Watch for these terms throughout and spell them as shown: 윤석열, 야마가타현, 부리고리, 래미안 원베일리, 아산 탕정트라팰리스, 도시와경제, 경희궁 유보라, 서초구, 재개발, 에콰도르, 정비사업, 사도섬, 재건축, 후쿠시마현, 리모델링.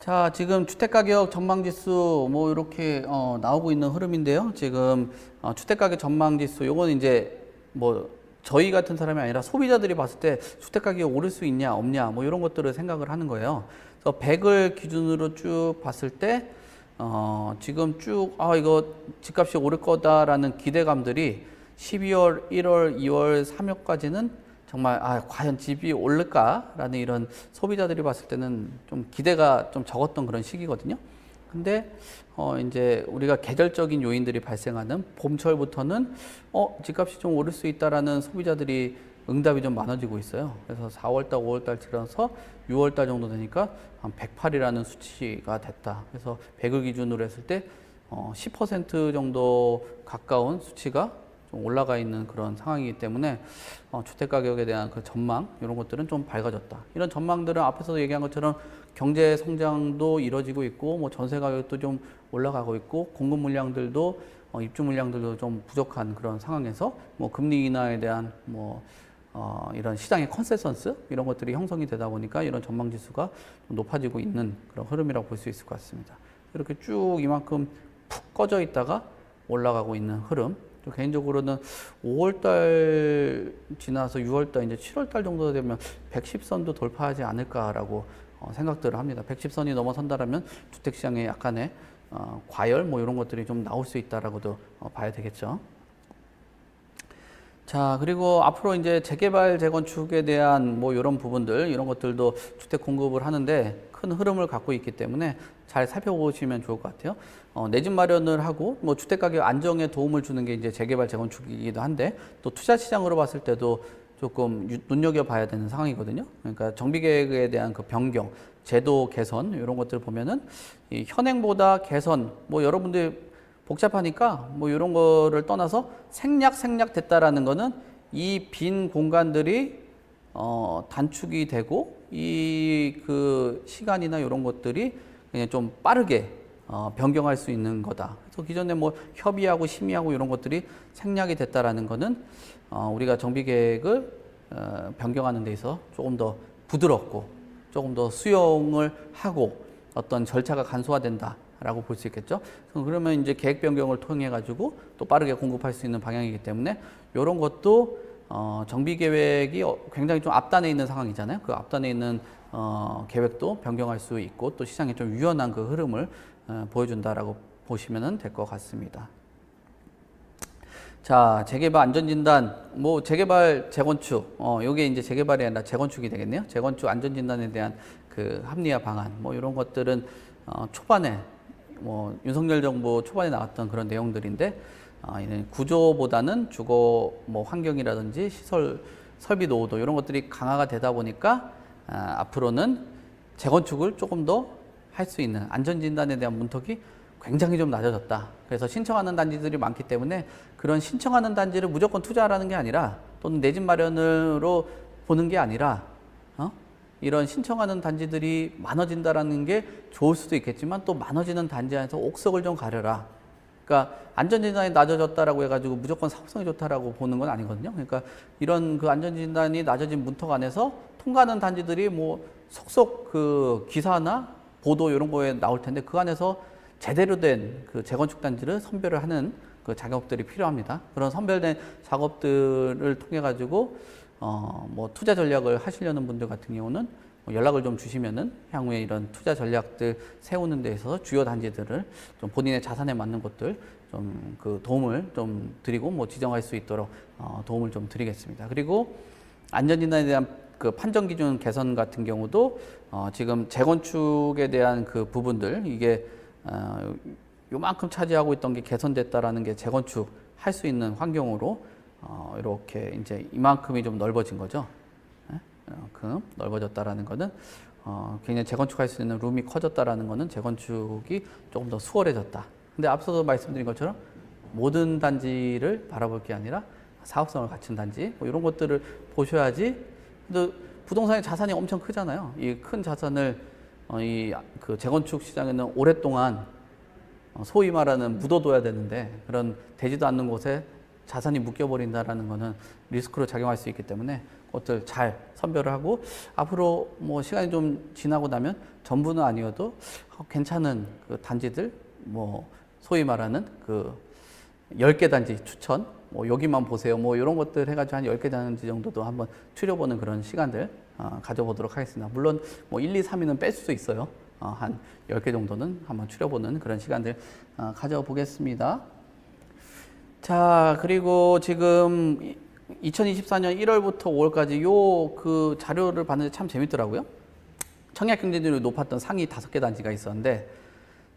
자, 지금 주택가격 전망지수 뭐 이렇게 나오고 있는 흐름인데요. 지금 주택가격 전망지수 요건 이제 뭐 저희 같은 사람이 아니라 소비자들이 봤을 때 주택가격이 오를 수 있냐 없냐 뭐 이런 것들을 생각을 하는 거예요. 그래서 100을 기준으로 쭉 봤을 때 지금 쭉 이거 집값이 오를 거다라는 기대감들이 12월, 1월, 2월, 3월까지는 정말 과연 집이 오를까라는 이런 소비자들이 봤을 때는 좀 기대가 좀 적었던 그런 시기거든요. 근데 이제 우리가 계절적인 요인들이 발생하는 봄철부터는 집값이 좀 오를 수 있다라는 소비자들이 응답이 좀 많아지고 있어요. 그래서 4월달, 5월달 지나서 6월달 정도 되니까 한 108이라는 수치가 됐다. 그래서 100을 기준으로 했을 때 10% 정도 가까운 수치가 좀 올라가 있는 그런 상황이기 때문에 주택가격에 대한 그 전망 이런 것들은 좀 밝아졌다. 이런 전망들은 앞에서도 얘기한 것처럼 경제 성장도 이뤄지고 있고 뭐 전세 가격도 좀 올라가고 있고 공급 물량들도 입주 물량들도 좀 부족한 그런 상황에서 뭐 금리 인하에 대한 뭐 이런 시장의 컨센서스 이런 것들이 형성이 되다 보니까 이런 전망지수가 높아지고 있는 그런 흐름이라고 볼 수 있을 것 같습니다. 이렇게 쭉 이만큼 푹 꺼져 있다가 올라가고 있는 흐름. 저 개인적으로는 5월달 지나서 6월달 이제 7월달 정도 되면 110선도 돌파하지 않을까라고 생각들을 합니다. 110선이 넘어선다라면 주택시장에 약간의 과열 뭐 이런 것들이 좀 나올 수 있다라고도 봐야 되겠죠. 자, 그리고 앞으로 이제 재개발, 재건축에 대한 뭐 이런 부분들, 이런 것들도 주택 공급을 하는데 큰 흐름을 갖고 있기 때문에 잘 살펴보시면 좋을 것 같아요. 내 집 마련을 하고 뭐 주택 가격 안정에 도움을 주는 게 이제 재개발, 재건축이기도 한데 또 투자 시장으로 봤을 때도 조금 눈여겨봐야 되는 상황이거든요. 그러니까 정비계획에 대한 그 변경, 제도 개선 이런 것들 보면은 이 현행보다 개선, 뭐 여러분들 복잡하니까 뭐 이런 거를 떠나서 생략 됐다라는 거는 이 빈 공간들이 단축이 되고 이 그 시간이나 이런 것들이 그냥 좀 빠르게 변경할 수 있는 거다. 그래서 기존에 뭐 협의하고 심의하고 이런 것들이 생략이 됐다라는 거는 우리가 정비 계획을 변경하는 데 있어서 조금 더 부드럽고 조금 더 수용을 하고 어떤 절차가 간소화된다. 라고 볼 수 있겠죠. 그러면 이제 계획 변경을 통해 가지고 또 빠르게 공급할 수 있는 방향이기 때문에 이런 것도 정비 계획이 굉장히 좀 앞단에 있는 상황이잖아요. 그 앞단에 있는 계획도 변경할 수 있고 또 시장에 좀 유연한 그 흐름을 보여준다라고 보시면 될 것 같습니다. 자, 재개발 안전진단, 뭐 재개발 재건축, 요게 이제 재개발이 아니라 재건축이 되겠네요. 재건축 안전진단에 대한 그 합리화 방안, 뭐 이런 것들은 초반에 뭐 윤석열 정부 초반에 나왔던 그런 내용들인데 이런 구조보다는 주거 뭐 환경이라든지 시설 설비 노후도 이런 것들이 강화가 되다 보니까 앞으로는 재건축을 조금 더 할 수 있는 안전진단에 대한 문턱이 굉장히 좀 낮아졌다. 그래서 신청하는 단지들이 많기 때문에 그런 신청하는 단지를 무조건 투자하라는 게 아니라 또는 내 집 마련으로 보는 게 아니라 이런 신청하는 단지들이 많아진다라는 게 좋을 수도 있겠지만 또 많아지는 단지 안에서 옥석을 좀 가려라. 그러니까 안전진단이 낮아졌다라고 해가지고 무조건 사업성이 좋다라고 보는 건 아니거든요. 그러니까 이런 그 안전진단이 낮아진 문턱 안에서 통과하는 단지들이 뭐 속속 그 기사나 보도 이런 거에 나올 텐데 그 안에서 제대로 된 그 재건축 단지를 선별을 하는 그 작업들이 필요합니다. 그런 선별된 작업들을 통해 가지고 뭐 투자 전략을 하시려는 분들 같은 경우는 연락을 좀 주시면은 향후에 이런 투자 전략들 세우는 데 있어서 주요 단지들을 좀 본인의 자산에 맞는 것들 좀 그 도움을 좀 드리고 뭐 지정할 수 있도록 도움을 좀 드리겠습니다. 그리고 안전진단에 대한 그 판정 기준 개선 같은 경우도 지금 재건축에 대한 그 부분들 이게 요만큼 차지하고 있던 게 개선됐다라는 게 재건축 할 수 있는 환경으로 이렇게 이제 이만큼이 좀 넓어진 거죠. 이만큼 넓어졌다라는 거는 굉장히 재건축할 수 있는 룸이 커졌다라는 거는 재건축이 조금 더 수월해졌다. 근데 앞서도 말씀드린 것처럼 모든 단지를 바라볼 게 아니라 사업성을 갖춘 단지 뭐 이런 것들을 보셔야지. 근데 부동산의 자산이 엄청 크잖아요. 이 큰 자산을 이 그 재건축 시장에는 오랫동안 소위 말하는 묻어둬야 되는데 그런 되지도 않는 곳에 자산이 묶여버린다라는 거는 리스크로 작용할 수 있기 때문에 것들 잘 선별을 하고 앞으로 뭐 시간이 좀 지나고 나면 전부는 아니어도 괜찮은 그 단지들 뭐 소위 말하는 그 10개 단지 추천 뭐 여기만 보세요 뭐 이런 것들 해가지고 한 10개 단지 정도도 한번 추려보는 그런 시간들 가져보도록 하겠습니다. 물론 뭐 1, 2, 3위는 뺄 수도 있어요. 한 10개 정도는 한번 추려보는 그런 시간들 가져보겠습니다. 자, 그리고 지금 2024년 1월부터 5월까지 요 그 자료를 봤는데 참 재밌더라고요. 청약 경쟁률이 높았던 상위 5개 단지가 있었는데,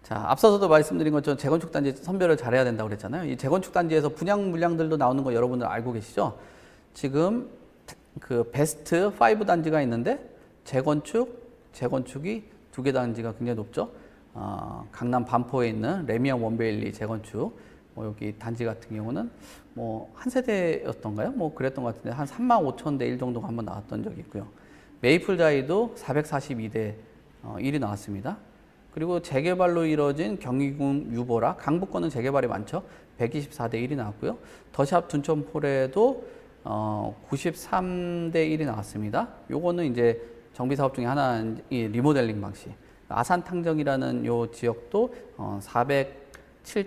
자, 앞서서도 말씀드린 것처럼 재건축 단지 선별을 잘해야 된다고 그랬잖아요. 이 재건축 단지에서 분양 물량들도 나오는 거 여러분들 알고 계시죠? 지금 그 베스트 5 단지가 있는데 재건축이 2개 단지가 굉장히 높죠. 강남 반포에 있는 래미안 원베일리 재건축, 뭐 여기 단지 같은 경우는 뭐 한 세대였던가요? 뭐 그랬던 것 같은데 한 35,000대 1 정도가 한번 나왔던 적이 있고요. 메이플자이도 442대 1이 나왔습니다. 그리고 재개발로 이뤄진 경희궁 유보라, 강북권은 재개발이 많죠. 124대 1이 나왔고요. 더샵 둔촌포레도 93대 1이 나왔습니다. 요거는 이제 정비사업 중에 하나인 리모델링 방식. 아산 탕정이라는 요 지역도 407대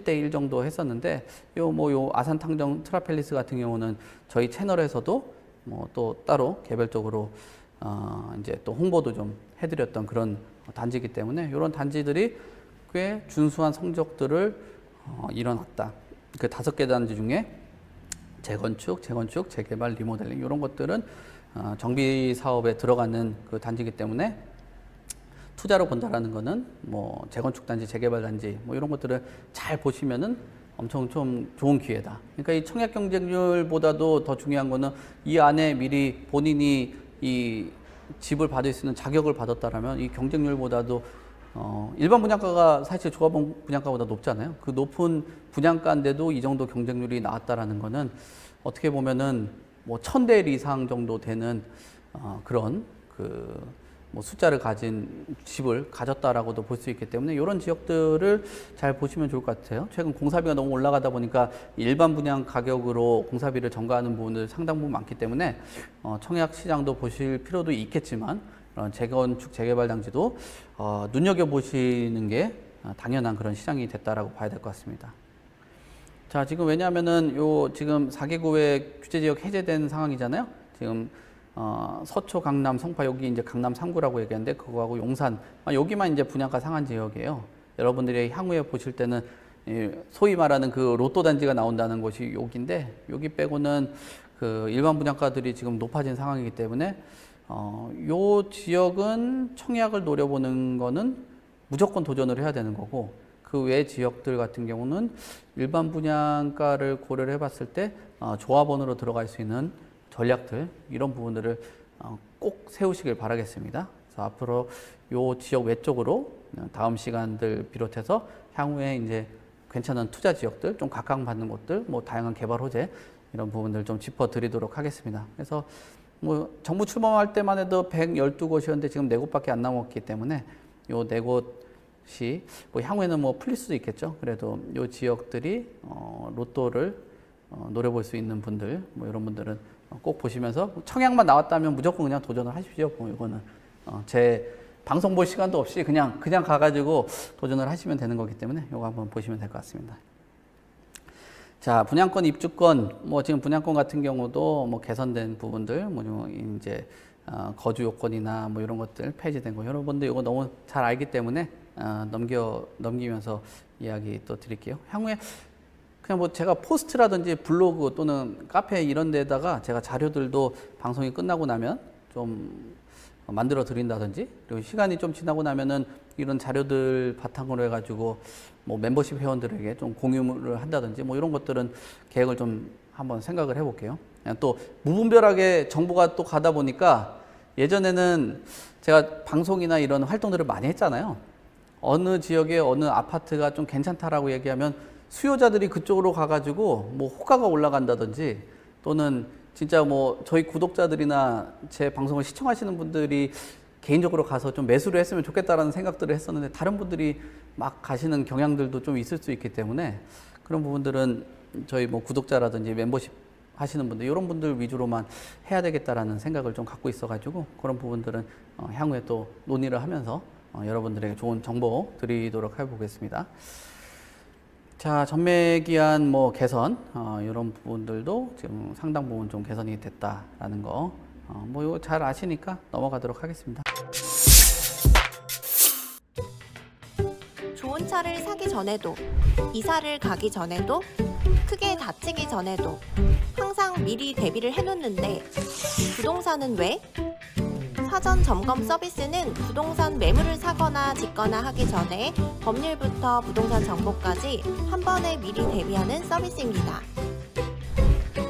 1 정도 했었는데, 요 아산 탕정 트라팰리스 같은 경우는 저희 채널에서도 뭐 또 따로 개별적으로 이제 또 홍보도 좀 해드렸던 그런 단지이기 때문에 이런 단지들이 꽤 준수한 성적들을 이뤄놨다. 그 5개 단지 중에 재건축, 재개발, 리모델링 이런 것들은 정비 사업에 들어가는 그 단지이기 때문에 투자로 본다라는 거는 뭐 재건축 단지, 재개발 단지 뭐 이런 것들을 잘 보시면은 엄청 좀 좋은 기회다. 그러니까 이 청약 경쟁률보다도 더 중요한 거는 이 안에 미리 본인이 이 집을 받을 수 있는 자격을 받았다라면 이 경쟁률보다도 일반 분양가가 사실 조합원 분양가보다 높잖아요. 그 높은 분양가인데도 이 정도 경쟁률이 나왔다라는 거는 어떻게 보면은 뭐 1000대 1 이상 정도 되는 그런 그 뭐 숫자를 가진 집을 가졌다라고도 볼 수 있기 때문에 이런 지역들을 잘 보시면 좋을 것 같아요. 최근 공사비가 너무 올라가다 보니까 일반 분양 가격으로 공사비를 전가하는 부분들 상당 부분 많기 때문에 청약 시장도 보실 필요도 있겠지만 재건축, 재개발 단지도 눈여겨보시는 게 당연한 그런 시장이 됐다라고 봐야 될 것 같습니다. 자, 지금 왜냐하면은 요 지금 4개 구의 규제지역 해제된 상황이잖아요. 지금 서초, 강남, 송파 여기 이제 강남 3구라고 얘기하는데 그거하고 용산 여기만 이제 분양가 상한 지역이에요. 여러분들이 향후에 보실 때는 소위 말하는 그 로또 단지가 나온다는 곳이 여기인데 여기 빼고는 그 일반 분양가들이 지금 높아진 상황이기 때문에 요 지역은 청약을 노려보는 거는 무조건 도전을 해야 되는 거고 그 외 지역들 같은 경우는 일반 분양가를 고려를 해봤을 때 조합원으로 들어갈 수 있는 전략들 이런 부분들을 꼭 세우시길 바라겠습니다. 그래서 앞으로 요 지역 외쪽으로 다음 시간들 비롯해서 향후에 이제 괜찮은 투자 지역들 좀 각광받는 곳들 뭐 다양한 개발 호재 이런 부분들 좀 짚어드리도록 하겠습니다. 그래서 뭐 정부 출범할 때만 해도 112곳이었는데 지금 4곳밖에 안 남았기 때문에 요 4곳이 뭐 향후에는 뭐 풀릴 수도 있겠죠. 그래도 요 지역들이 로또를 노려볼 수 있는 분들 뭐 이런 분들은 꼭 보시면서 청약만 나왔다면 무조건 그냥 도전을 하십시오. 뭐 이거는 제 방송 볼 시간도 없이 그냥 가가지고 도전을 하시면 되는 거기 때문에 이거 한번 보시면 될 것 같습니다. 자, 분양권, 입주권 뭐 지금 분양권 같은 경우도 뭐 개선된 부분들 뭐 이제 거주 요건이나 뭐 이런 것들 폐지된 거 여러분들 이거 너무 잘 알기 때문에 넘기면서 이야기 또 드릴게요. 향후에 그냥 뭐 제가 포스트라든지 블로그 또는 카페 이런 데다가 제가 자료들도 방송이 끝나고 나면 좀 만들어 드린다든지 그리고 시간이 좀 지나고 나면은 이런 자료들 바탕으로 해가지고 뭐 멤버십 회원들에게 좀 공유를 한다든지 뭐 이런 것들은 계획을 좀 한번 생각을 해볼게요. 그냥 또 무분별하게 정보가 또 가다 보니까 예전에는 제가 방송이나 이런 활동들을 많이 했잖아요. 어느 지역에 어느 아파트가 좀 괜찮다라고 얘기하면 수요자들이 그쪽으로 가가지고 뭐 호가가 올라간다든지 또는 진짜 뭐 저희 구독자들이나 제 방송을 시청하시는 분들이 개인적으로 가서 좀 매수를 했으면 좋겠다라는 생각들을 했었는데 다른 분들이 막 가시는 경향들도 좀 있을 수 있기 때문에 그런 부분들은 저희 뭐 구독자라든지 멤버십 하시는 분들, 이런 분들 위주로만 해야 되겠다라는 생각을 좀 갖고 있어가지고 그런 부분들은 향후에 또 논의를 하면서 여러분들에게 좋은 정보 드리도록 해보겠습니다. 자, 전매기한 뭐 개선 이런 부분들도 지금 상당 부분 좀 개선이 됐다라는 거, 뭐 이거 잘 아시니까 넘어가도록 하겠습니다. 좋은 차를 사기 전에도, 이사를 가기 전에도, 크게 다치기 전에도 항상 미리 대비를 해놓는데 부동산은 왜? 사전 점검 서비스는 부동산 매물을 사거나 짓거나 하기 전에 법률부터 부동산 정보까지 한 번에 미리 대비하는 서비스입니다.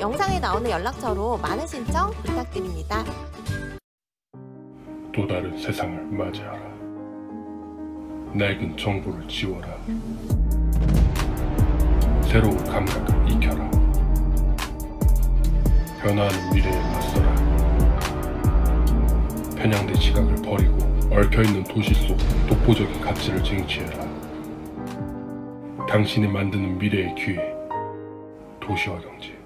영상에 나오는 연락처로 많은 신청 부탁드립니다. 또 다른 세상을 맞이하라. 낡은 정보를 지워라. 새로운 감각을 익혀라. 변화하는 미래에 맞서라. 편향된 시각을 버리고 얽혀있는 도시 속 독보적인 가치를 쟁취해라. 당신이 만드는 미래의 기회, 도시와 경제.